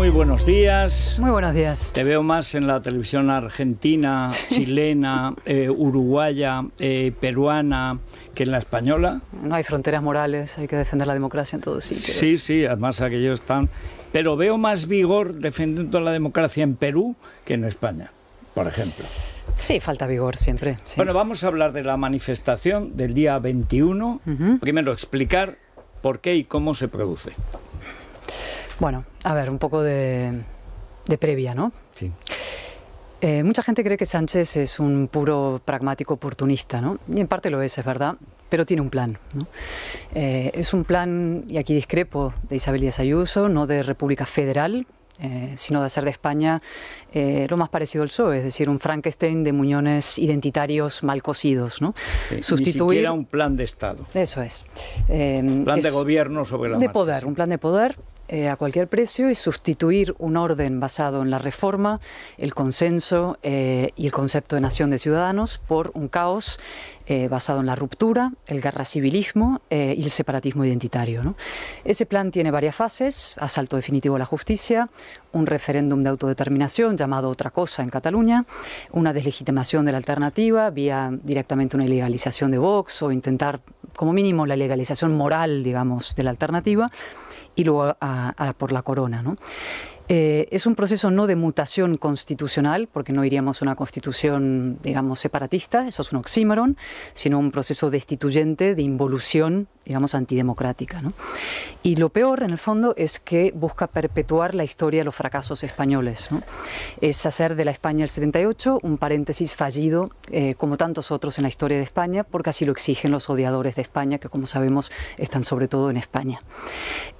muy buenos días. Muy buenos días. Te veo más en la televisión argentina, chilena, uruguaya, peruana, que en la española. No hay fronteras morales, hay que defender la democracia en todos sitios. Sí, sí, además aquellos están... Pero veo más vigor defendiendo la democracia en Perú que en España, por ejemplo. Sí, falta vigor siempre. Sí. Bueno, vamos a hablar de la manifestación del día 21. Primero, explicar por qué y cómo se produce. Bueno, a ver, un poco de previa, ¿no? Sí. Mucha gente cree que Sánchez es un puro pragmático oportunista, ¿no? Y en parte lo es verdad, pero tiene un plan, ¿no? Es un plan, y aquí discrepo de Isabel Díaz Ayuso, no de República Federal, sino de hacer de España lo más parecido al PSOE, es decir, un Frankenstein de muñones identitarios mal cosidos, ¿no? Sí, sustituir... Ni siquiera un plan de Estado. Eso es. Un plan de gobierno sobre la marcha. De poder, un plan de poder a cualquier precio, y sustituir un orden basado en la reforma, el consenso y el concepto de nación de ciudadanos por un caos basado en la ruptura, el guerracivilismo y el separatismo identitario, ¿no? Ese plan tiene varias fases: asalto definitivo a la justicia, un referéndum de autodeterminación llamado otra cosa en Cataluña, una deslegitimación de la alternativa vía directamente una ilegalización de Vox, o intentar como mínimo la legalización moral, digamos, de la alternativa, y luego por la corona, ¿no? Es un proceso no de mutación constitucional, porque no iríamos a una constitución, digamos, separatista, eso es un oxímoron, sino un proceso destituyente de involución, digamos, antidemocrática, ¿no? Y lo peor, en el fondo, es que busca perpetuar la historia de los fracasos españoles, ¿no? Es hacer de la España del 78 un paréntesis fallido, como tantos otros en la historia de España, porque así lo exigen los odiadores de España, que, como sabemos, están sobre todo en España.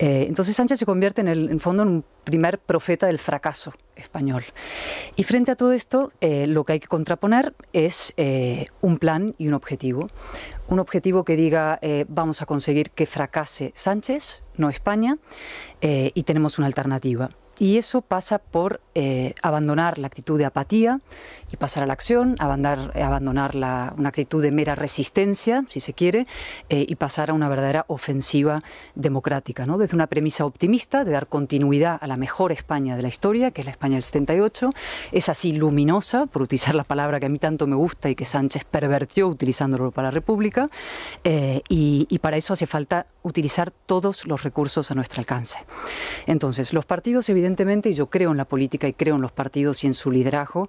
Entonces Sánchez se convierte, en el fondo, en un primer profeta del fracaso español. Y frente a todo esto, lo que hay que contraponer es un plan y un objetivo. Un objetivo que diga, vamos a conseguir que fracase Sánchez, no España, y tenemos una alternativa. Y eso pasa por abandonar la actitud de apatía y pasar a la acción, abandonar una actitud de mera resistencia, si se quiere, y pasar a una verdadera ofensiva democrática, ¿no? Desde una premisa optimista de dar continuidad a la mejor España de la historia, que es la España del 78, es así luminosa, por utilizar la palabra que a mí tanto me gusta y que Sánchez pervertió utilizándolo para la República, y para eso hace falta utilizar todos los recursos a nuestro alcance. Entonces, los partidos, evidentemente, y yo creo en la política y creo en los partidos y en su liderazgo,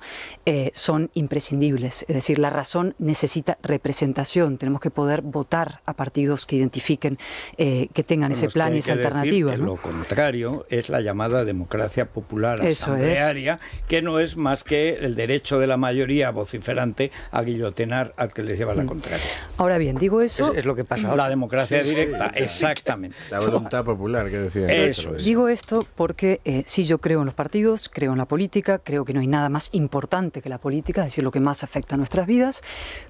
son imprescindibles. Es decir, la razón necesita representación. Tenemos que poder votar a partidos que identifiquen, que tengan ese plan y esa alternativa, ¿no? Lo contrario es la llamada democracia popular asamblearia, que no es más que el derecho de la mayoría vociferante a guillotinar al que les lleva la contraria. Ahora bien, digo eso... Es lo que pasa ahora. La democracia directa, exactamente. La voluntad popular, que decía. Eso es. Digo esto porque sí, yo creo en los partidos, creo en la política, creo que no hay nada más importante que la política, es decir, lo que más afecta a nuestras vidas,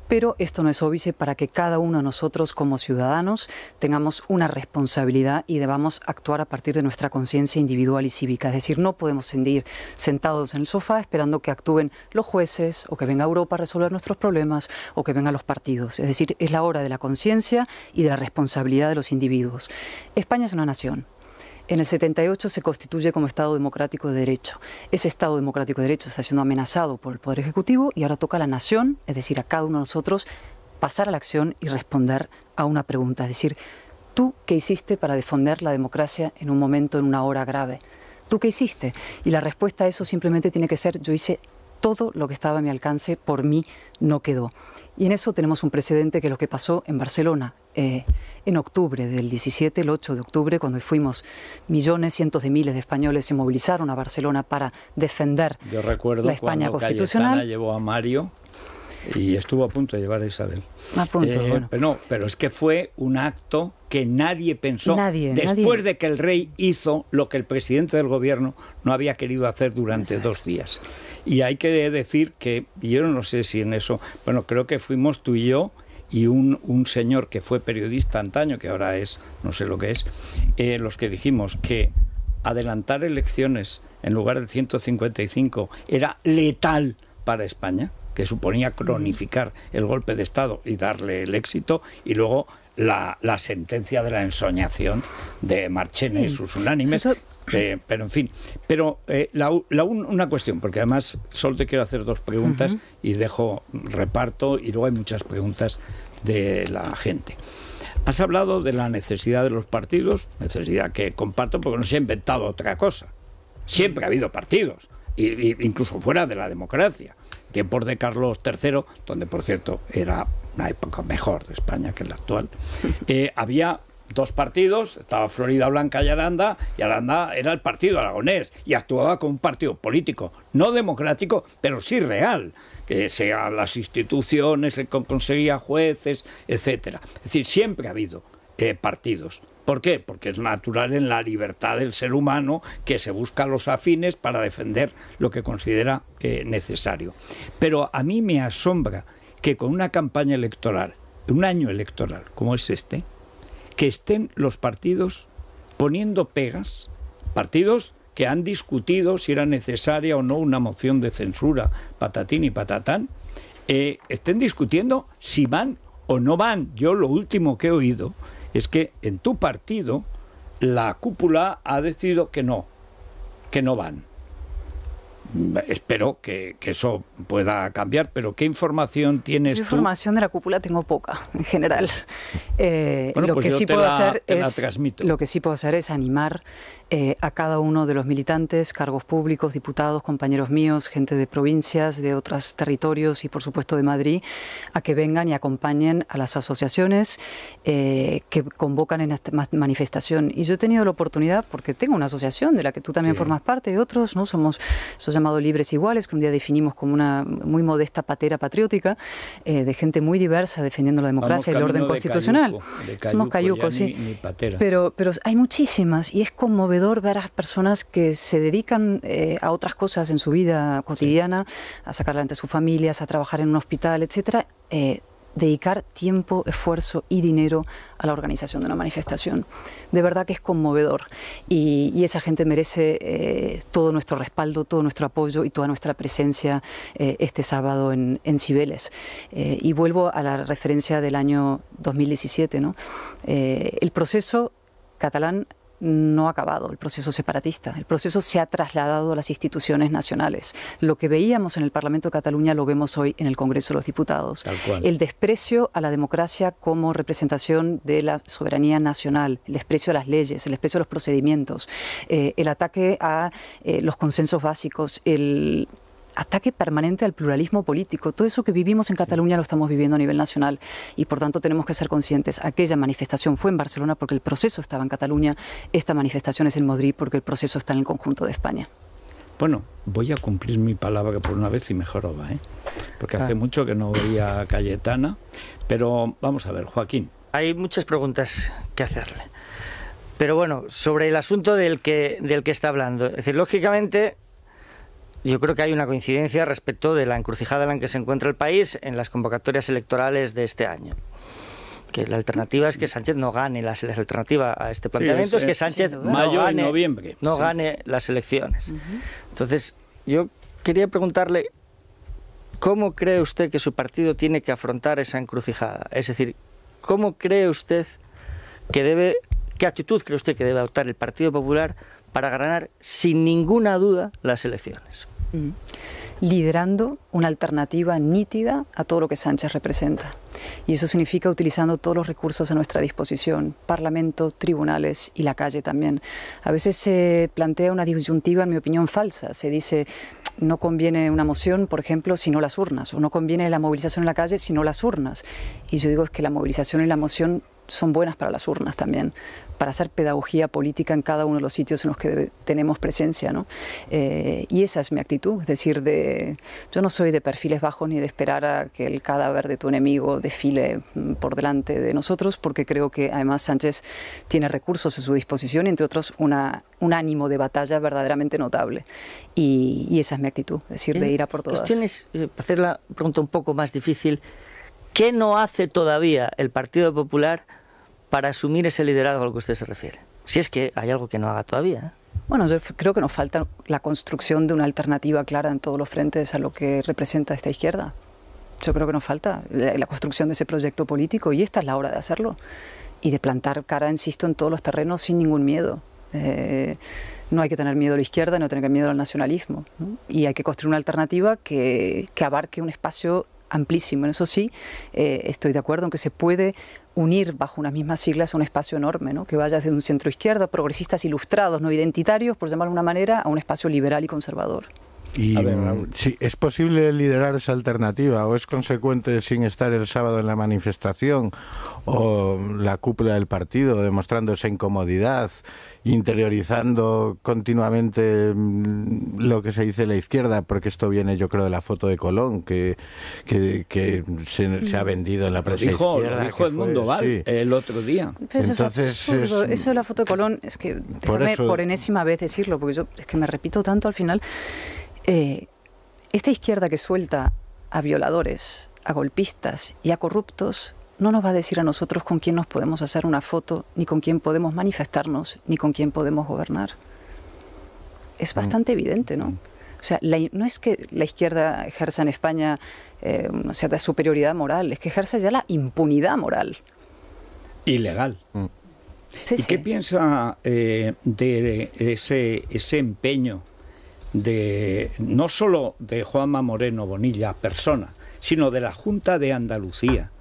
pero esto no es óbice para que cada uno de nosotros como ciudadanos tengamos una responsabilidad y debamos actuar a partir de nuestra conciencia individual y cívica. Es decir, no podemos seguir sentados en el sofá esperando que actúen los jueces, o que venga Europa a resolver nuestros problemas, o que vengan los partidos. Es decir, es la hora de la conciencia y de la responsabilidad de los individuos. España es una nación. En el 78 se constituye como Estado Democrático de Derecho. Ese Estado Democrático de Derecho está siendo amenazado por el Poder Ejecutivo, y ahora toca a la nación, es decir, a cada uno de nosotros, pasar a la acción y responder a una pregunta. Es decir, ¿tú qué hiciste para defender la democracia en un momento, en una hora grave? ¿Tú qué hiciste? Y la respuesta a eso simplemente tiene que ser: yo hice todo lo que estaba a mi alcance, por mí no quedó. Y en eso tenemos un precedente, que es lo que pasó en Barcelona en octubre del 17, el 8 de octubre, cuando fuimos millones, cientos de miles de españoles se movilizaron a Barcelona para defender la España constitucional. Cayetana llevó a Mario y estuvo a punto de llevar a Isabel. A punto, bueno. Pero es que fue un acto que nadie pensó, después de que el rey hizo lo que el presidente del gobierno no había querido hacer durante dos días. Y hay que decir que, yo no sé si en eso, bueno, creo que fuimos tú y yo y un señor que fue periodista antaño, que ahora es, no sé lo que es, los que dijimos que adelantar elecciones en lugar de 155 era letal para España, que suponía cronificar el golpe de Estado y darle el éxito, y luego la sentencia de la ensoñación de Marchena y sus unánimes. Pero en fin, pero una cuestión, porque además solo te quiero hacer dos preguntas y dejo reparto, y luego hay muchas preguntas de la gente. Has hablado de la necesidad de los partidos, necesidad que comparto porque no se ha inventado otra cosa. Siempre ha habido partidos, y incluso fuera de la democracia. Tiempos de Carlos III, donde por cierto era una época mejor de España que la actual, había dos partidos, estaba Florida Blanca y Aranda era el partido aragonés y actuaba como un partido político, no democrático, pero sí real, que sean las instituciones, que conseguía jueces, etcétera. Es decir, siempre ha habido partidos. ¿Por qué? Porque es natural en la libertad del ser humano que se busca los afines para defender lo que considera necesario. Pero a mí me asombra que con una campaña electoral, un año electoral como es este, que estén los partidos poniendo pegas, partidos que han discutido si era necesaria o no una moción de censura, patatín y patatán, estén discutiendo si van o no van. Yo lo último que he oído es que en tu partido la cúpula ha decidido que no van. Espero que eso pueda cambiar, pero ¿qué información tienes tú? Información de la cúpula tengo poca, en general. Lo que sí puedo hacer es animar a cada uno de los militantes, cargos públicos, diputados, compañeros míos, gente de provincias, de otros territorios y por supuesto de Madrid, a que vengan y acompañen a las asociaciones que convocan en esta manifestación. Y yo he tenido la oportunidad, porque tengo una asociación de la que tú también formas parte, de otros, ¿no? Somos llamado Libres Iguales, que un día definimos como una muy modesta patera patriótica de gente muy diversa defendiendo la democracia y el orden constitucional. Somos cayucos, sí. Pero hay muchísimas y es conmovedor ver a las personas que se dedican a otras cosas en su vida cotidiana, a sacar adelante a sus familias, a trabajar en un hospital, etcétera, dedicar tiempo, esfuerzo y dinero a la organización de una manifestación. De verdad que es conmovedor y esa gente merece todo nuestro respaldo, todo nuestro apoyo y toda nuestra presencia este sábado en Cibeles. Y vuelvo a la referencia del año 2017, ¿no? El proceso catalán no ha acabado, el proceso separatista. El proceso se ha trasladado a las instituciones nacionales. Lo que veíamos en el Parlamento de Cataluña lo vemos hoy en el Congreso de los Diputados. Tal cual. El desprecio a la democracia como representación de la soberanía nacional, el desprecio a las leyes, el desprecio a los procedimientos, el ataque a los consensos básicos, el ataque permanente al pluralismo político. Todo eso que vivimos en Cataluña lo estamos viviendo a nivel nacional y por tanto tenemos que ser conscientes. Aquella manifestación fue en Barcelona porque el proceso estaba en Cataluña, esta manifestación es en Madrid porque el proceso está en el conjunto de España. Bueno, voy a cumplir mi palabra por una vez y mejoraba, porque hace mucho que no veía a Cayetana, pero vamos a ver, Joaquín. Hay muchas preguntas que hacerle, pero bueno, sobre el asunto del que está hablando, es decir, lógicamente yo creo que hay una coincidencia respecto de la encrucijada en la que se encuentra el país en las convocatorias electorales de este año. Que la alternativa es que Sánchez no gane las elecciones. La alternativa a este planteamiento es que Sánchez no gane las elecciones. Entonces, yo quería preguntarle, ¿cómo cree usted que su partido tiene que afrontar esa encrucijada? Es decir, ¿cómo cree usted que debe, qué actitud cree usted que debe adoptar el Partido Popular para ganar sin ninguna duda las elecciones? Liderando una alternativa nítida a todo lo que Sánchez representa. Y eso significa utilizando todos los recursos a nuestra disposición, Parlamento, tribunales y la calle también. A veces se plantea una disyuntiva, en mi opinión, falsa. Se dice, no conviene una moción, por ejemplo, si no las urnas, o no conviene la movilización en la calle si no las urnas. Y yo digo, es que la movilización y la moción son buenas para las urnas también, para hacer pedagogía política en cada uno de los sitios en los que tenemos presencia, ¿no? Y esa es mi actitud, es decir, yo no soy de perfiles bajos ni de esperar a que el cadáver de tu enemigo desfile por delante de nosotros, porque creo que además Sánchez tiene recursos a su disposición, entre otros un ánimo de batalla verdaderamente notable. Y esa es mi actitud, es decir, de ir a por todas. Cuestiones, para hacer la pregunta un poco más difícil, ¿qué no hace todavía el Partido Popular para asumir ese liderazgo al que usted se refiere? Si es que hay algo que no haga todavía. Bueno, yo creo que nos falta la construcción de una alternativa clara en todos los frentes a lo que representa esta izquierda. Yo creo que nos falta la construcción de ese proyecto político y esta es la hora de hacerlo. Y de plantar cara, insisto, en todos los terrenos sin ningún miedo. No hay que tener miedo a la izquierda, no hay que tener miedo al nacionalismo, ¿no? Y hay que construir una alternativa que abarque un espacio amplísimo. En eso sí, estoy de acuerdo en que se puede unir bajo unas mismas siglas a un espacio enorme, ¿no? Que vaya desde un centro izquierda, progresistas ilustrados, no identitarios, por llamarlo de una manera, a un espacio liberal y conservador. Y, a ver, ¿sí es posible liderar esa alternativa o es consecuente sin estar el sábado en la manifestación o la cúpula del partido demostrando esa incomodidad, interiorizando continuamente lo que se dice la izquierda? Porque esto viene, yo creo, de la foto de Colón que se ha vendido en la prensa izquierda. Dijo El Mundo, ¿vale? Sí. El otro día. Pero entonces, eso es absurdo. Eso de la foto de Colón, es que déjame por enésima vez decirlo, porque yo es que me repito tanto al final. Esta izquierda que suelta a violadores, a golpistas y a corruptos no nos va a decir a nosotros con quién nos podemos hacer una foto, ni con quién podemos manifestarnos, ni con quién podemos gobernar. Es bastante evidente, ¿no? O sea, no es que la izquierda ejerza en España una cierta superioridad moral, es que ejerce ya la impunidad moral. Ilegal. Sí, ¿Y qué piensa de ese empeño de no solo de Juanma Moreno Bonilla, persona, sino de la Junta de Andalucía,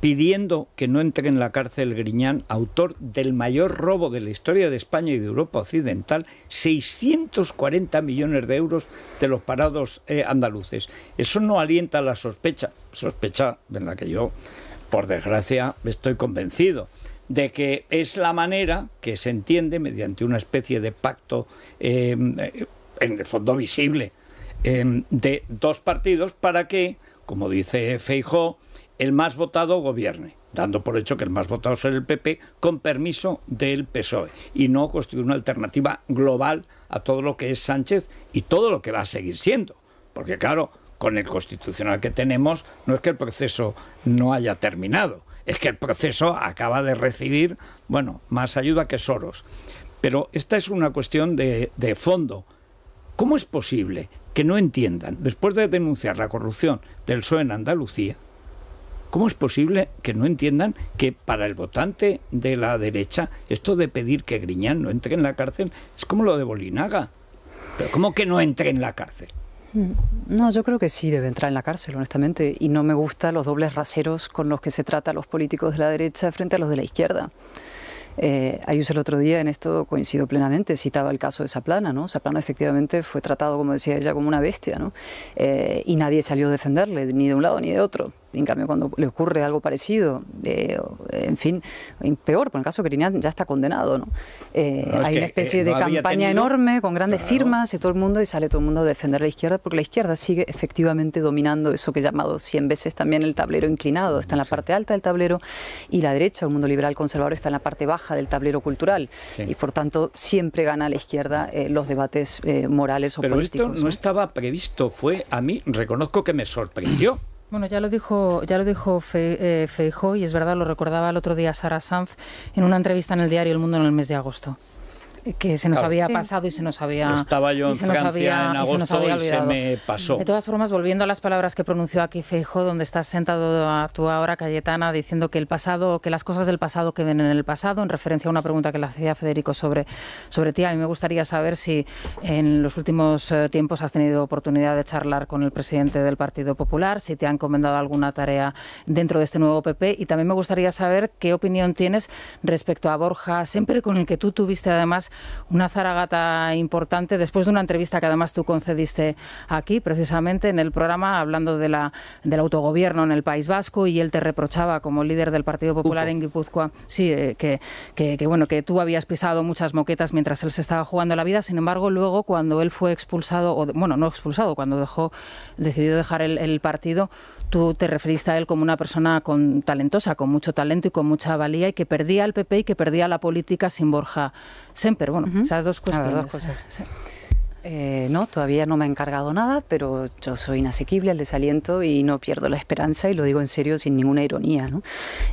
pidiendo que no entre en la cárcel Griñán, autor del mayor robo de la historia de España y de Europa Occidental, 640 millones de euros de los parados andaluces? Eso no alienta la sospecha en la que yo, por desgracia, estoy convencido, de que es la manera que se entiende mediante una especie de pacto en el fondo visible de dos partidos para que, como dice Feijóo, el más votado gobierne, dando por hecho que el más votado será el PP con permiso del PSOE, y no construir una alternativa global a todo lo que es Sánchez y todo lo que va a seguir siendo, porque claro, con el constitucional que tenemos no es que el proceso no haya terminado, es que el proceso acaba de recibir, bueno, más ayuda que Soros. Pero esta es una cuestión de fondo. ¿Cómo es posible que no entiendan, después de denunciar la corrupción del PSOE en Andalucía, cómo es posible que no entiendan que para el votante de la derecha esto de pedir que Griñán no entre en la cárcel es como lo de Bolinaga? Pero ¿cómo que no entre en la cárcel? No, yo creo que sí debe entrar en la cárcel, honestamente, y no me gustan los dobles raseros con los que se trata a los políticos de la derecha frente a los de la izquierda. Ayuso el otro día, en esto coincido plenamente, citaba el caso de Zaplana, ¿no? Zaplana efectivamente fue tratado, como decía ella, como una bestia, ¿no? Y nadie salió a defenderle, ni de un lado ni de otro. En cambio, cuando le ocurre algo parecido, en fin, peor, por el caso que Griñán ya está condenado, ¿no? Hay una especie de campaña enorme con grandes firmas y todo el mundo, y sale todo el mundo a defender a la izquierda, porque la izquierda sigue efectivamente dominando eso que he llamado 100 veces también el tablero inclinado. Está en la parte alta del tablero, y la derecha, el mundo liberal conservador, está en la parte baja del tablero cultural. Sí. Y por tanto, siempre gana la izquierda los debates morales o políticos. Pero esto no estaba previsto, fue a mí, reconozco que me sorprendió. Bueno, ya lo dijo Feijóo, y es verdad, lo recordaba el otro día Sara Sanz en una entrevista en el diario El Mundo en el mes de agosto, que se nos había pasado y se nos había... Estaba yo en Francia en agosto y se me pasó. De todas formas, volviendo a las palabras que pronunció aquí Feijóo, donde estás sentado tú ahora, Cayetana, diciendo que el pasado, que las cosas del pasado queden en el pasado, en referencia a una pregunta que le hacía Federico sobre ti. A mí me gustaría saber si en los últimos tiempos has tenido oportunidad de charlar con el presidente del Partido Popular, si te ha encomendado alguna tarea dentro de este nuevo PP, y también me gustaría saber qué opinión tienes respecto a Borja Sémper, con el que tú tuviste además una zaragata importante después de una entrevista que además tú concediste aquí, precisamente en el programa, hablando del autogobierno en el País Vasco, y él te reprochaba como líder del Partido Popular en Guipúzcoa, sí, bueno, que tú habías pisado muchas moquetas mientras él se estaba jugando la vida. Sin embargo, luego cuando él fue expulsado, o bueno, no expulsado, cuando decidió dejar el partido, tú te referiste a él como una persona talentosa, con mucho talento y con mucha valía, y que perdía el PP y que perdía la política sin Borja Sémper. Bueno, esas dos cuestiones. No, todavía no me ha encargado nada, pero yo soy inasequible al desaliento y no pierdo la esperanza, y lo digo en serio, sin ninguna ironía, ¿no?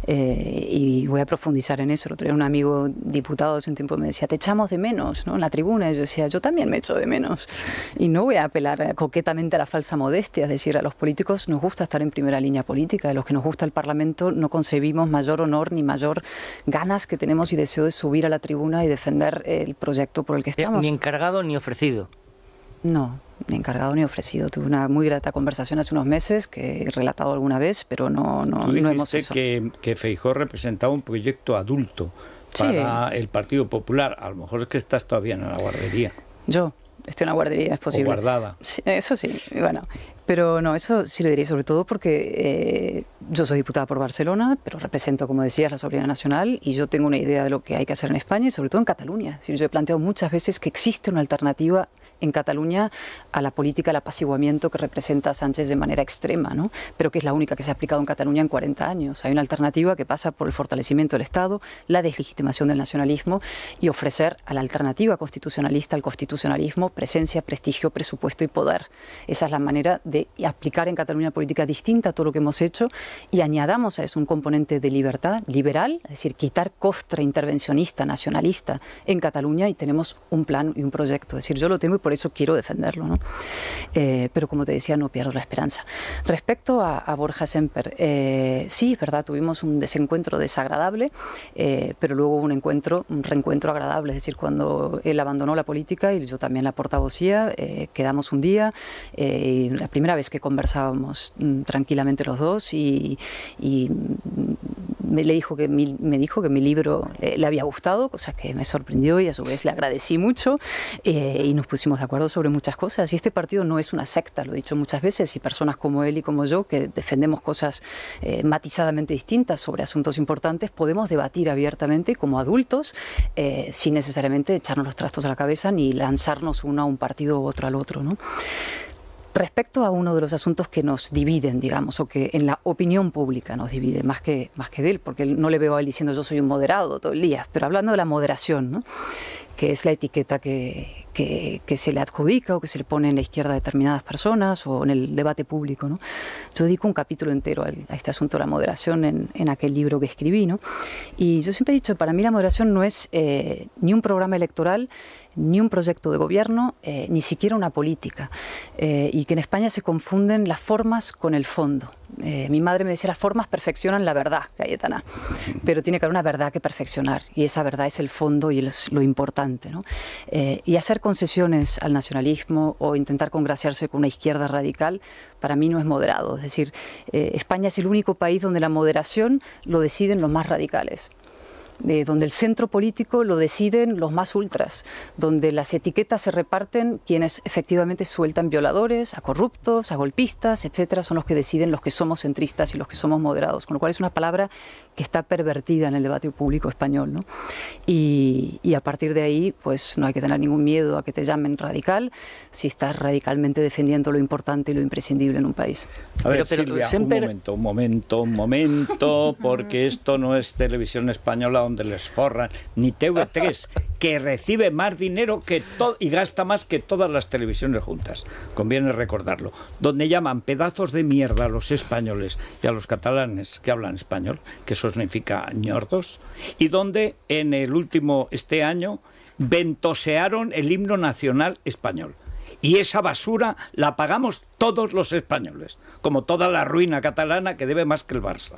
Y voy a profundizar en eso. El otro día un amigo diputado hace un tiempo me decía, te echamos de menos, ¿no?, en la tribuna, y yo decía, yo también me echo de menos. Y no voy a apelar coquetamente a la falsa modestia, es decir, a los políticos nos gusta estar en primera línea política, a los que nos gusta el Parlamento no concebimos mayor honor ni mayor ganas que tenemos y deseo de subir a la tribuna y defender el proyecto por el que estamos. Ni encargado ni ofrecido. No, ni encargado ni ofrecido. Tuve una muy grata conversación hace unos meses que he relatado alguna vez, pero no hemos hecho. Que Feijóo representaba un proyecto adulto para el Partido Popular. A lo mejor es que estás todavía en la guardería. Yo estoy en la guardería, es posible. O guardada. Sí, eso sí, bueno. Pero no, eso sí lo diría, sobre todo porque yo soy diputada por Barcelona, pero represento, como decías, la soberanía nacional, y yo tengo una idea de lo que hay que hacer en España y sobre todo en Cataluña. Es decir, yo he planteado muchas veces que existe una alternativa en Cataluña a la política del apaciguamiento que representa Sánchez de manera extrema, ¿no?, pero que es la única que se ha aplicado en Cataluña en 40 años. Hay una alternativa que pasa por el fortalecimiento del Estado, la deslegitimación del nacionalismo y ofrecer a la alternativa constitucionalista al constitucionalismo presencia, prestigio, presupuesto y poder. Esa es la manera de aplicar en Cataluña una política distinta a todo lo que hemos hecho, y añadamos a eso un componente de libertad liberal, es decir, quitar costra intervencionista, nacionalista en Cataluña, y tenemos un plan y un proyecto. Es decir, yo lo tengo y por eso quiero defenderlo, ¿no? Pero como te decía, no pierdo la esperanza. Respecto a Borja Sémper, sí, es verdad, tuvimos un desencuentro desagradable, pero luego un encuentro, un reencuentro agradable. Es decir, cuando él abandonó la política y yo también la portavocía, quedamos un día, y la primera vez que conversábamos tranquilamente los dos, y me dijo que mi libro le había gustado, cosa que me sorprendió y a su vez le agradecí mucho, y nos pusimos de acuerdo sobre muchas cosas. Y este partido no es una secta, lo he dicho muchas veces, y personas como él y como yo, que defendemos cosas matizadamente distintas sobre asuntos importantes, podemos debatir abiertamente como adultos, sin necesariamente echarnos los trastos a la cabeza ni lanzarnos uno a un partido u otro al otro, ¿no? Respecto a uno de los asuntos que nos dividen, digamos, o que en la opinión pública nos divide, más que de él, porque no le veo a él diciendo yo soy un moderado todo el día, pero hablando de la moderación, ¿no?, que es la etiqueta que se le adjudica o que se le pone en la izquierda a determinadas personas o en el debate público, ¿no? Yo dedico un capítulo entero a este asunto de la moderación en aquel libro que escribí, ¿no? Y yo siempre he dicho, para mí la moderación no es ni un programa electoral, ni un proyecto de gobierno, ni siquiera una política, y que en España se confunden las formas con el fondo. Mi madre me decía, las formas perfeccionan la verdad, Cayetana, pero tiene que haber una verdad que perfeccionar, y esa verdad es el fondo y es lo importante, ¿no? Y hacer concesiones al nacionalismo o intentar congraciarse con una izquierda radical, para mí no es moderado. Es decir, España es el único país donde la moderación lo deciden los más radicales, donde el centro político lo deciden los más ultras, donde las etiquetas se reparten quienes efectivamente sueltan violadores, a corruptos, a golpistas, etcétera, son los que deciden los que somos centristas y los que somos moderados, con lo cual es una palabra que está pervertida en el debate público español, ¿no? Y a partir de ahí, pues no hay que tener ningún miedo a que te llamen radical si estás radicalmente defendiendo lo importante y lo imprescindible en un país. A ver, pero, Silvia, Sémper... un momento, porque esto no es Televisión Española donde les forran, ni TV3, que recibe más dinero que y gasta más que todas las televisiones juntas, conviene recordarlo, donde llaman pedazos de mierda a los españoles y a los catalanes que hablan español, que eso significa ñordos, y donde en el último, este año, ventosearon el himno nacional español. Y esa basura la pagamos todos los españoles, como toda la ruina catalana que debe más que el Barça.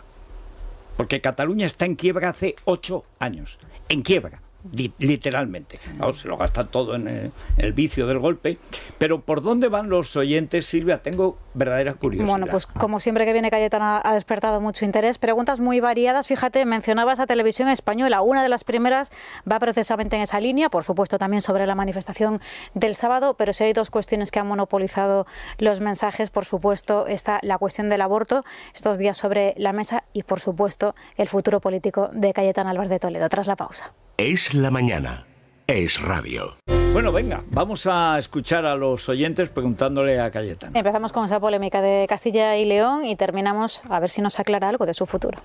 Porque Cataluña está en quiebra hace 8 años. En quiebra, literalmente. Claro, se lo gasta todo en el vicio del golpe. Pero ¿por dónde van los oyentes, Silvia? Tengo verdadera curiosidad. Bueno, pues como siempre que viene Cayetana ha despertado mucho interés. Preguntas muy variadas. Fíjate, mencionabas a Televisión Española. Una de las primeras va precisamente en esa línea. Por supuesto, también sobre la manifestación del sábado. Pero si hay dos cuestiones que han monopolizado los mensajes, por supuesto, está la cuestión del aborto, estos días sobre la mesa, y por supuesto, el futuro político de Cayetana Álvarez de Toledo. Tras la pausa. Es la mañana, es radio. Bueno, venga, vamos a escuchar a los oyentes preguntándole a Cayetana. Empezamos con esa polémica de Castilla y León y terminamos a ver si nos aclara algo de su futuro.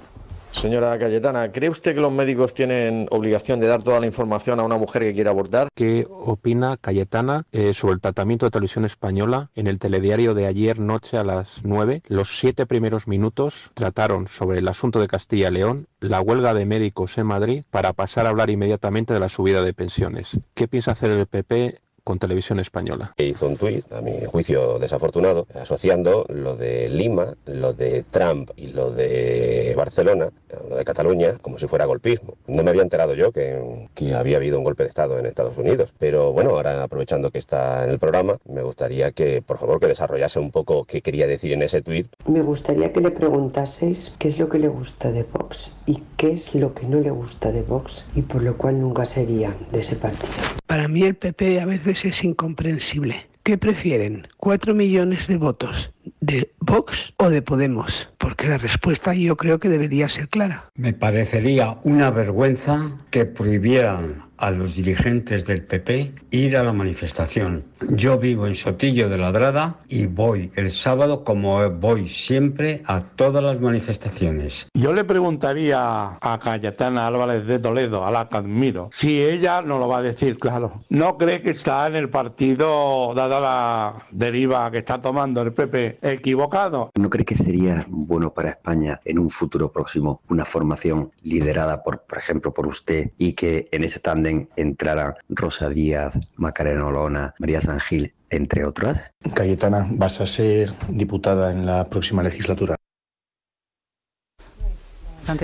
Señora Cayetana, ¿cree usted que los médicos tienen obligación de dar toda la información a una mujer que quiera abortar? ¿Qué opina Cayetana sobre el tratamiento de Televisión Española? En el telediario de ayer noche a las 9, los 7 primeros minutos trataron sobre el asunto de Castilla y León, la huelga de médicos en Madrid, para pasar a hablar inmediatamente de la subida de pensiones. ¿Qué piensa hacer el PP con Televisión Española? Hizo un tuit, a mi juicio desafortunado, asociando lo de Lima, lo de Trump y lo de Barcelona, lo de Cataluña, como si fuera golpismo. No me había enterado yo que había habido un golpe de Estado en Estados Unidos. Pero bueno, ahora aprovechando que está en el programa, me gustaría que, por favor, que desarrollase un poco qué quería decir en ese tuit. Me gustaría que le preguntaseis qué es lo que le gusta de Vox y qué es lo que no le gusta de Vox y por lo cual nunca sería de ese partido. Para mí el PP a veces es incomprensible. ¿Qué prefieren? ¿4 millones de votos de Vox o de Podemos? Porque la respuesta yo creo que debería ser clara. Me parecería una vergüenza que prohibieran a los dirigentes del PP ir a la manifestación. Yo vivo en Sotillo de Labrada y voy el sábado, como voy siempre, a todas las manifestaciones. Yo le preguntaría a Cayetana Álvarez de Toledo, a la que admiro, si ella no lo va a decir, claro. ¿No cree que está en el partido, dada la deriva que está tomando el PP, equivocado? ¿No cree que sería bueno para España en un futuro próximo una formación liderada por ejemplo, por usted, y que en ese tándem entrara Rosa Díaz, Macarena Olona, María San Gil, entre otras? Cayetana, vas a ser diputada en la próxima legislatura.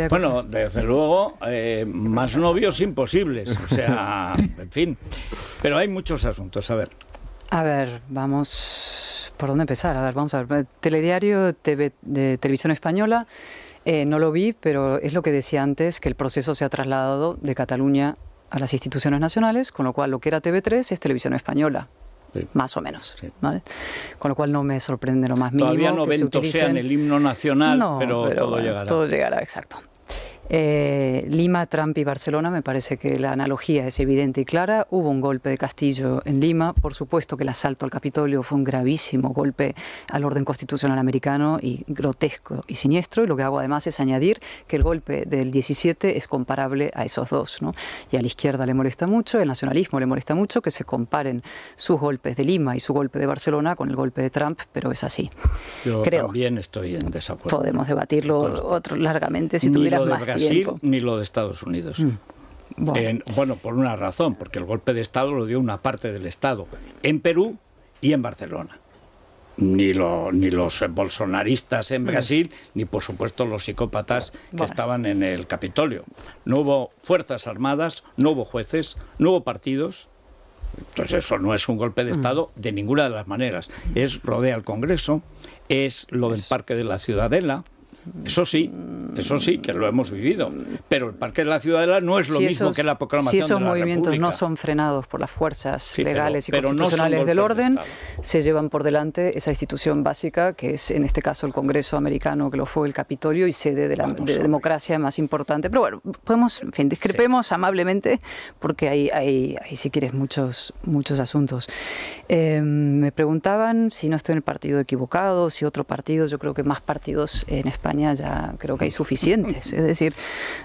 Bueno, desde luego, más novios imposibles, o sea, en fin. Pero hay muchos asuntos, a ver. A ver, vamos, ¿por dónde empezar? A ver, vamos a ver, telediario TV, de Televisión Española, no lo vi, pero es lo que decía antes, que el proceso se ha trasladado de Cataluña a las instituciones nacionales, con lo cual lo que era TV3 es Televisión Española, sí, más o menos, sí, ¿vale? Con lo cual no me sorprende lo más mínimo. Todavía no ventosean el himno nacional, no, pero todo llegará. Todo llegará, exacto. Lima, Trump y Barcelona, me parece que la analogía es evidente y clara. Hubo un golpe de Castillo en Lima, por supuesto que el asalto al Capitolio fue un gravísimo golpe al orden constitucional americano y grotesco y siniestro, y lo que hago además es añadir que el golpe del 17 es comparable a esos dos, ¿no? Y a la izquierda le molesta mucho, el nacionalismo le molesta mucho que se comparen sus golpes de Lima y su golpe de Barcelona con el golpe de Trump, pero es así. Yo creo, también estoy en desacuerdo. Podemos debatirlo largamente si tuviéramos más. Sí, ni lo de Estados Unidos. Bueno, por una razón, porque el golpe de Estado lo dio una parte del Estado, en Perú y en Barcelona. Ni los bolsonaristas en Brasil, ni por supuesto los psicópatas que estaban en el Capitolio. No hubo fuerzas armadas, no hubo jueces, no hubo partidos. Entonces eso no es un golpe de Estado de ninguna de las maneras. Es rodea al Congreso, es lo del Parque de la Ciudadela. Eso sí, que lo hemos vivido. Pero el Parque de la Ciudadela no es lo mismo que la proclamación de la República. Si esos movimientos no son frenados por las fuerzas legales y constitucionales del orden, se llevan por delante esa institución básica, que es en este caso el Congreso americano, que lo fue el Capitolio, y sede de la democracia más importante. Pero bueno, podemos, en fin, discrepemos amablemente, porque hay si quieres, muchos asuntos. Me preguntaban si no estoy en el partido equivocado, si otro partido. Yo creo que más partidos en España ya creo que hay suficientes. Es decir,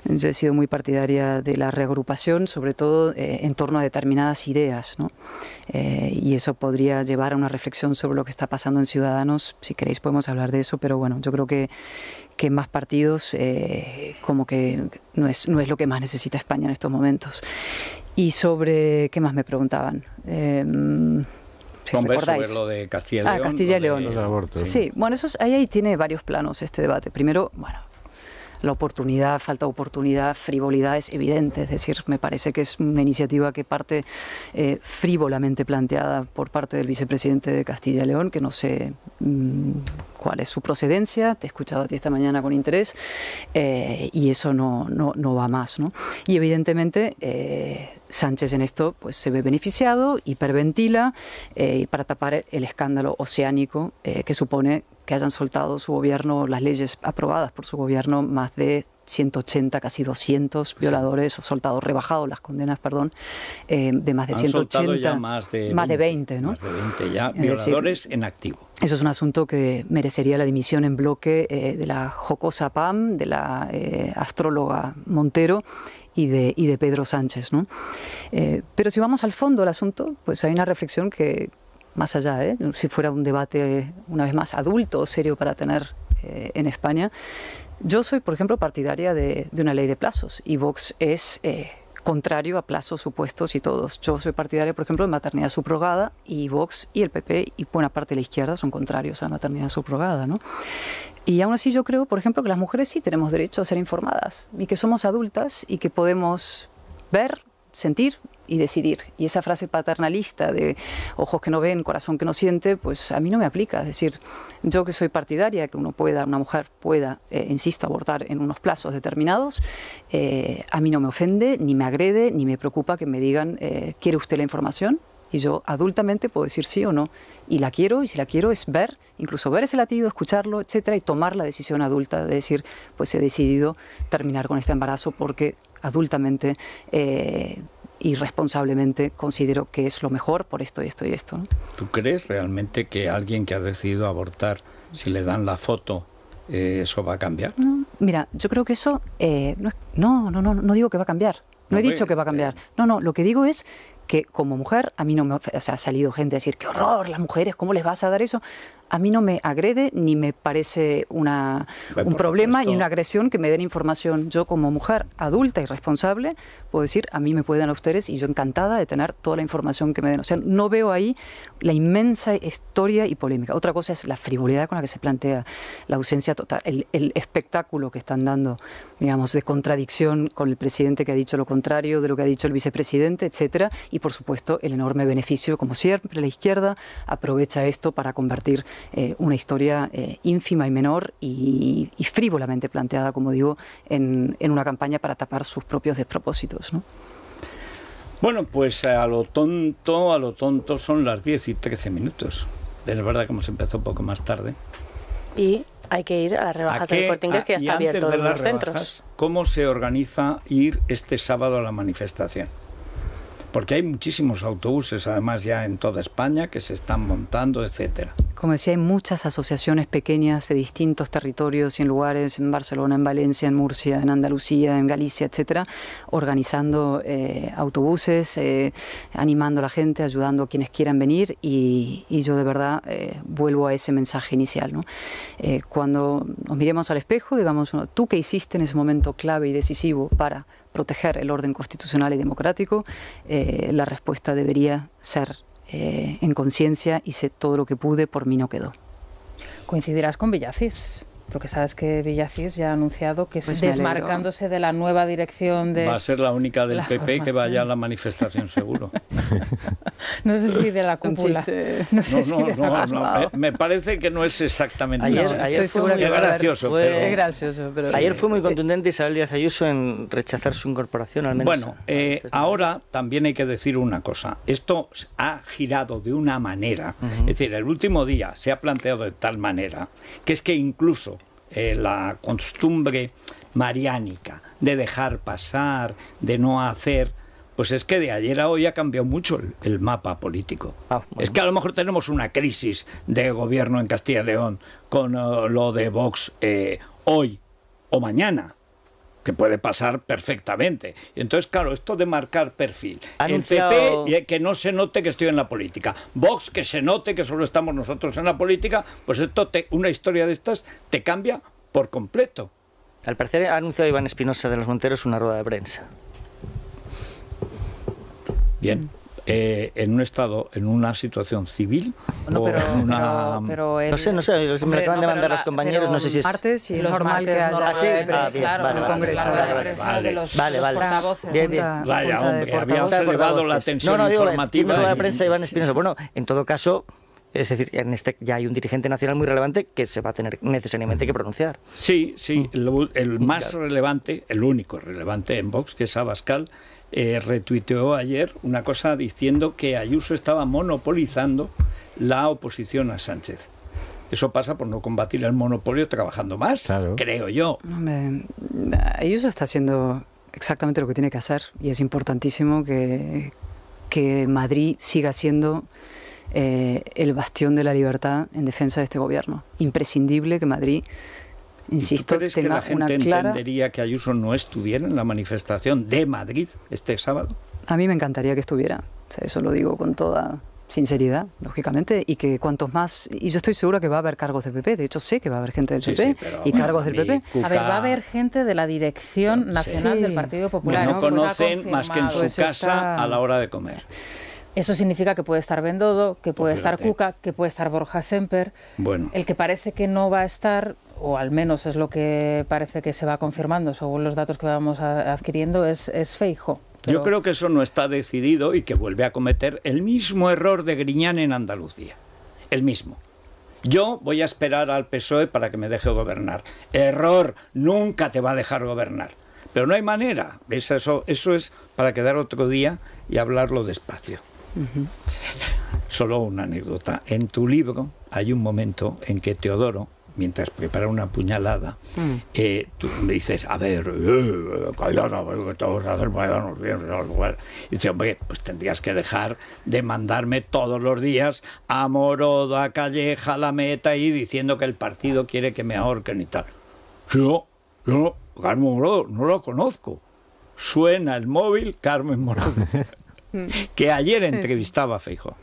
yo he sido muy partidaria de la reagrupación, sobre todo en torno a determinadas ideas, ¿no? Y eso podría llevar a una reflexión sobre lo que está pasando en Ciudadanos. Si queréis podemos hablar de eso, pero bueno, yo creo que más partidos como que no es lo que más necesita España en estos momentos. Y sobre... ¿qué más me preguntaban? Si recordáis, sobre lo de Castilla y León. Castilla y León. El aborto, sí, bueno, eso es, ahí tiene varios planos este debate. Primero, bueno, la oportunidad, falta de oportunidad, frivolidad es evidente. Es decir, me parece que es una iniciativa que parte frívolamente planteada por parte del vicepresidente de Castilla y León, que no sé cuál es su procedencia. Te he escuchado a ti esta mañana con interés y eso no va más, ¿no? Y evidentemente... Sánchez en esto pues se ve beneficiado, hiperventila para tapar el escándalo oceánico que supone que hayan soltado su gobierno, las leyes aprobadas por su gobierno, más de 180, casi 200 violadores, sí, o soltados, rebajados las condenas, perdón, de más de 180, ya más de 20, ¿no? Más de 20 ya violadores, decir, en activo. Eso es un asunto que merecería la dimisión en bloque de la jocosa Pam, de la astróloga Montero y de Pedro Sánchez, ¿no? Pero si vamos al fondo del asunto, pues hay una reflexión que, más allá, si fuera un debate, una vez más, adulto, serio para tener en España. Yo soy, por ejemplo, partidaria de una ley de plazos, y Vox es contrario a plazos supuestos y todos. Yo soy partidaria, por ejemplo, de maternidad subrogada, y Vox y el PP y buena parte de la izquierda son contrarios a la maternidad subrogada, ¿no? Y aún así yo creo, por ejemplo, que las mujeres sí tenemos derecho a ser informadas, y que somos adultas y que podemos ver, sentir y decidir. Y esa frase paternalista de ojos que no ven, corazón que no siente, pues a mí no me aplica. Es decir, yo que soy partidaria que una mujer pueda, insisto, abortar en unos plazos determinados, a mí no me ofende, ni me agrede, ni me preocupa que me digan, ¿quiere usted la información? Y yo adultamente puedo decir sí o no. Y la quiero, y si la quiero es ver, incluso ver ese latido, escucharlo, etcétera, y tomar la decisión adulta de decir, pues he decidido terminar con este embarazo porque adultamente y responsablemente considero que es lo mejor por esto y esto y esto, ¿no? ¿Tú crees realmente que alguien que ha decidido abortar, si le dan la foto, eso va a cambiar? No, mira, yo creo que eso... no digo que va a cambiar. No, he dicho que va a cambiar. No, lo que digo es que como mujer, a mí no me... O sea, ha salido gente a decir, ¡qué horror! Las mujeres, ¿cómo les vas a dar eso? A mí no me agrede ni me parece un problema ni una agresión que me den información. Yo como mujer adulta y responsable puedo decir, a mí me pueden a ustedes y yo encantada de tener toda la información que me den. O sea, no veo ahí la inmensa historia y polémica. Otra cosa es la frivolidad con la que se plantea, la ausencia total, el espectáculo que están dando, digamos, de contradicción con el presidente que ha dicho lo contrario de lo que ha dicho el vicepresidente, etcétera. Y por supuesto el enorme beneficio, como siempre, la izquierda aprovecha esto para convertir una historia ínfima y menor y frívolamente planteada, como digo, en una campaña para tapar sus propios despropósitos, ¿no? Bueno, pues a lo tonto son las 10:13. Es verdad que hemos empezado un poco más tarde. Y hay que ir a las rebajas del Corte Inglés, que ya está abierto en los centros. ¿Cómo se organiza ir este sábado a la manifestación? Porque hay muchísimos autobuses, además, ya en toda España que se están montando, etcétera. Como decía, hay muchas asociaciones pequeñas de distintos territorios y en lugares, en Barcelona, en Valencia, en Murcia, en Andalucía, en Galicia, etcétera, organizando autobuses, animando a la gente, ayudando a quienes quieran venir. Y yo de verdad vuelvo a ese mensaje inicial, ¿no? Cuando nos miremos al espejo, digamos, ¿tú qué hiciste en ese momento clave y decisivo para proteger el orden constitucional y democrático? La respuesta debería ser en conciencia, hice todo lo que pude, por mí no quedó. ¿Coincidirás con Villacís? Porque sabes que Villacís ya ha anunciado que pues desmarcándose de la nueva dirección de... Va a ser la única del PP que vaya a la manifestación, seguro. No sé si de la cúpula. No, me parece que no es exactamente gracioso, pero ayer fue muy contundente Isabel Díaz Ayuso en rechazar su incorporación, al menos. Bueno, ahora también hay que decir una cosa. Esto ha girado de una manera. Es decir, el último día se ha planteado de tal manera que es que incluso la costumbre mariánica de dejar pasar, de no hacer, pues es que de ayer a hoy ha cambiado mucho el mapa político. Es que a lo mejor tenemos una crisis de gobierno en Castilla y León con lo de Vox hoy o mañana, que puede pasar perfectamente. Entonces, claro, esto de marcar perfil. El PP, que no se note que estoy en la política. Vox, que se note que solo estamos nosotros en la política. Pues esto, una historia de estas te cambia por completo. Al parecer ha anunciado Iván Espinosa de los Monteros una rueda de prensa. Bien. En un estado, en una situación civil, no sé, me acaban de mandar los compañeros, no sé si es martes y los normal martes, que vale, vaya, hombre, habíamos elevado la tensión informativa. No, digo, la prensa Iván Espinosa, bueno, en todo caso, es decir, en este ya hay un dirigente nacional muy relevante que se va a tener necesariamente que pronunciar. Sí, el más relevante, el único relevante en Vox, que es Abascal, retuiteó ayer una cosa diciendo que Ayuso estaba monopolizando la oposición a Sánchez. Eso pasa por no combatir el monopolio trabajando más, claro, creo yo. Ayuso está haciendo exactamente lo que tiene que hacer y es importantísimo que Madrid siga siendo el bastión de la libertad en defensa de este gobierno. Imprescindible que Madrid, insisto, tenga una clara... ¿Tú crees que la gente entendería que Ayuso no estuviera en la manifestación de Madrid este sábado? A mí me encantaría que estuviera, o sea, eso lo digo con toda sinceridad, lógicamente, y que cuantos más... Y yo estoy segura que va a haber cargos del PP, de hecho sé que va a haber gente del PP y cargos del PP. Cuca... A ver, va a haber gente de la dirección nacional del Partido Popular. Que no conocen más que en su casa a la hora de comer. Eso significa que puede estar Bendodo, que puede estar Cuca, que puede estar Borja Sémper. Bueno. El que parece que no va a estar, o al menos es lo que parece que se va confirmando según los datos que vamos adquiriendo, es Feijóo. Pero... Yo creo que eso no está decidido y que vuelve a cometer el mismo error de Griñán en Andalucía. El mismo. Yo voy a esperar al PSOE para que me deje gobernar. Error, nunca te va a dejar gobernar. Pero no hay manera. Eso es para quedar otro día y hablarlo despacio. Uh-huh. Solo una anécdota. En tu libro hay un momento en que Teodoro, mientras prepara una puñalada, tú me dices, a ver, Cayetana, ¿qué te vas a hacer mañana? Y dice, hombre, pues tendrías que dejar de mandarme todos los días a Morodo, a Calleja, a la Meta, y diciendo que el partido quiere que me ahorquen y tal. Yo, Carmen Morodo, no lo conozco. Suena el móvil, Carmen Morodo, que ayer entrevistaba a Feijóo.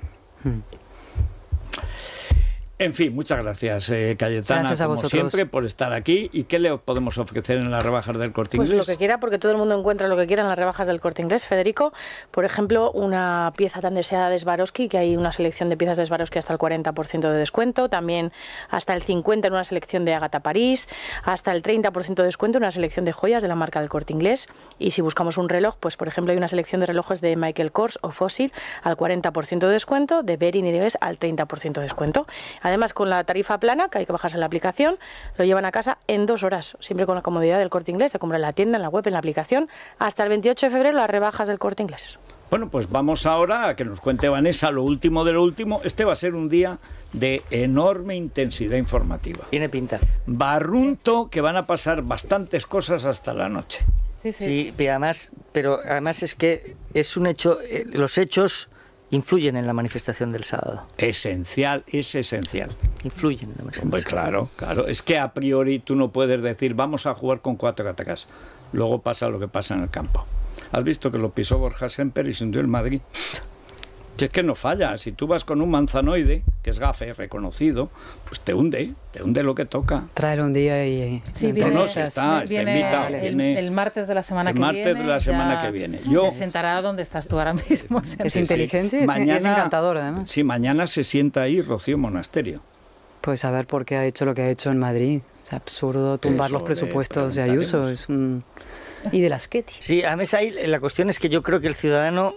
En fin, muchas gracias, Cayetana, gracias a vosotros, como siempre, por estar aquí. ¿Y qué le podemos ofrecer en las rebajas del Corte Inglés? Pues lo que quiera, porque todo el mundo encuentra lo que quiera en las rebajas del Corte Inglés, Federico. Por ejemplo, una pieza tan deseada de Swarovski, que hay una selección de piezas de Swarovski hasta el 40% de descuento, también hasta el 50% en una selección de Ágata París, hasta el 30% de descuento en una selección de joyas de la marca del Corte Inglés. Y si buscamos un reloj, pues por ejemplo hay una selección de relojes de Michael Kors o Fossil al 40% de descuento, de Bering y de Bess al 30% de descuento. Además, con la tarifa plana, que hay que bajarse la aplicación, lo llevan a casa en 2 horas, siempre con la comodidad del Corte Inglés, de comprar en la tienda, en la web, en la aplicación. Hasta el 28 de febrero las rebajas del Corte Inglés. Bueno, pues vamos ahora a que nos cuente Vanessa lo último de lo último. Este va a ser un día de enorme intensidad informativa. Tiene pinta. Barrunto, que van a pasar bastantes cosas hasta la noche. Sí, pero además es que es un hecho, los hechos... influyen en la manifestación del sábado. Esencial, es esencial. Influyen en la manifestación. Pues claro. Es que a priori tú no puedes decir vamos a jugar con 4 ataques. Luego pasa lo que pasa en el campo. Has visto que lo pisó Borja Sémper y se hundió el Madrid. Si es que no falla. Si tú vas con un manzanoide, que es gafe, reconocido, pues te hunde lo que toca. Traer un día y... Sí, viene el martes de la semana que viene. El martes de la semana que viene. Se sentará donde estás tú ahora mismo. Es inteligente, es encantador además. Sí, mañana se sienta ahí Rocío Monasterio. Pues a ver por qué ha hecho lo que ha hecho en Madrid. Es absurdo tumbar los presupuestos de Ayuso. Y de las Ketty. Sí, además ahí la cuestión es que yo creo que el ciudadano...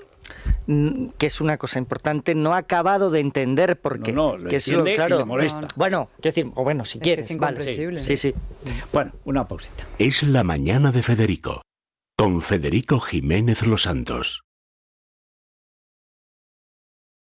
que es una cosa importante, no ha acabado de entender por qué. No, lo entiende, claro, y le molesta. Bueno, quiero decir, si es quieres, vale. Sí. Bueno, una pausita. Es la mañana de Federico, con Federico Jiménez Losantos.